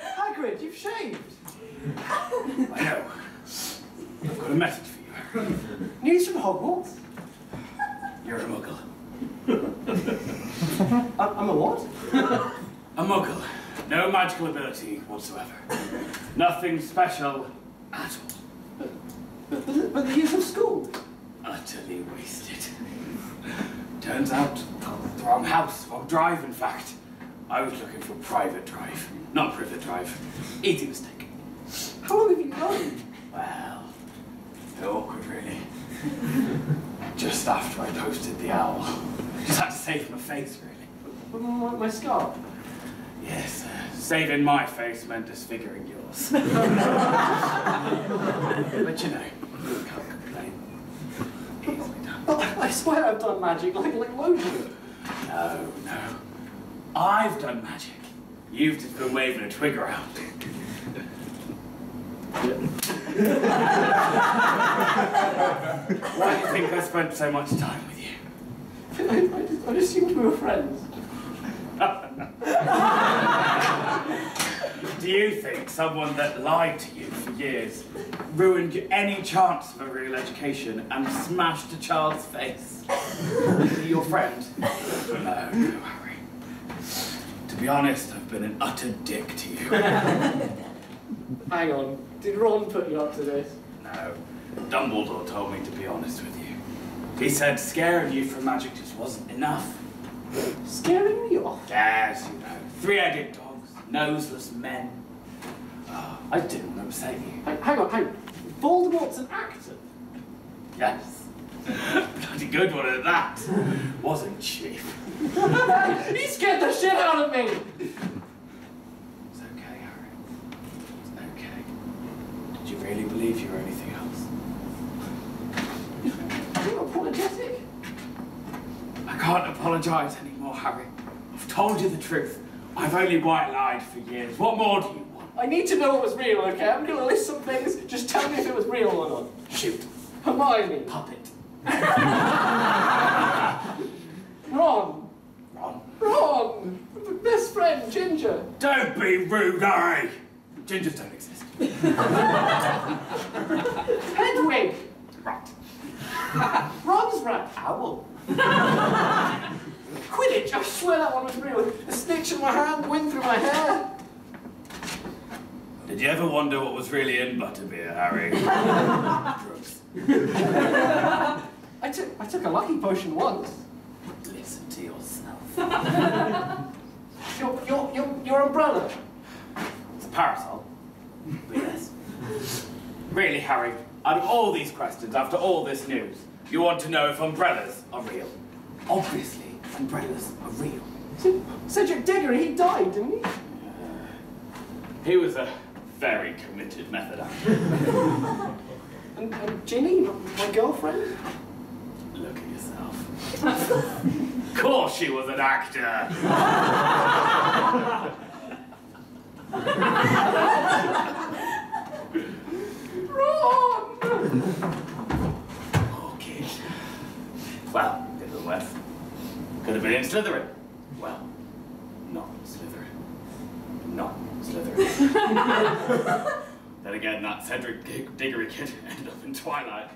Hagrid, you've shaved. I know. I've got a message for you. News from Hogwarts? You're a muggle. I'm a what? A muggle. No magical ability whatsoever. Nothing special at all. But the years of school? Utterly wasted. Turns out, the wrong house, wrong drive, in fact. I was looking for private drive, not privet drive. Easy mistake. How long have you known? Well, they're awkward, really. Just after I posted the owl. Just had to save my face, really. My scarf? Yes, saving my face meant disfiguring yours. But you know, you can't complain. Easily done. I swear I've done magic like loads of it. No. I've done magic. You've just been waving a twig around. Why do you think I spent so much time with you? I just assumed we were friends. Do you think someone that lied to you for years, ruined any chance of a real education, and smashed a child's face? Is he your friend? No, don't worry. To be honest, I've been an utter dick to you. Hang on, did Ron put you up to this? No, Dumbledore told me to be honest with you. He said scaring you from magic just wasn't enough. Scaring me off? Yes, you know. Three-headed dogs, noseless men. Oh, I didn't remember saying you. Hang on. Voldemort's an actor? Yes. Bloody good one at that. Wasn't cheap. He scared the shit out of me! It's okay, Harry. It's okay. Did you really believe you were anything else? You're apologetic? I can't apologise anymore, Harry. I've told you the truth. I've only white-lied for years. What more do you want? I need to know what was real, okay? I'm going to list some things. Just tell me if it was real or not. Shoot. Hermione. Puppet. Ron. Best friend, Ginger. Don't be rude, Harry. Gingers don't exist. Hedwig. Rat. Ron's rat. Owl. Quidditch, I swear that one was real. A snitch in my hand, wind through my hair. Did you ever wonder what was really in Butterbeer, Harry? Drugs. I took a lucky potion once. Listen to yourself. Your umbrella. It's a parasol. But yes. Really, Harry, out of all these questions, after all this news, you want to know if umbrellas are real. Obviously, umbrellas are real. Cedric Diggory, he died, didn't he? He was a very committed method actor. and Ginny, my girlfriend? Look at yourself. Of course she was an actor! Ron! Well, it didn't work. Could have been in Slytherin. Well, not Slytherin. Not Slytherin. Then again, that Cedric Diggory kid ended up in Twilight.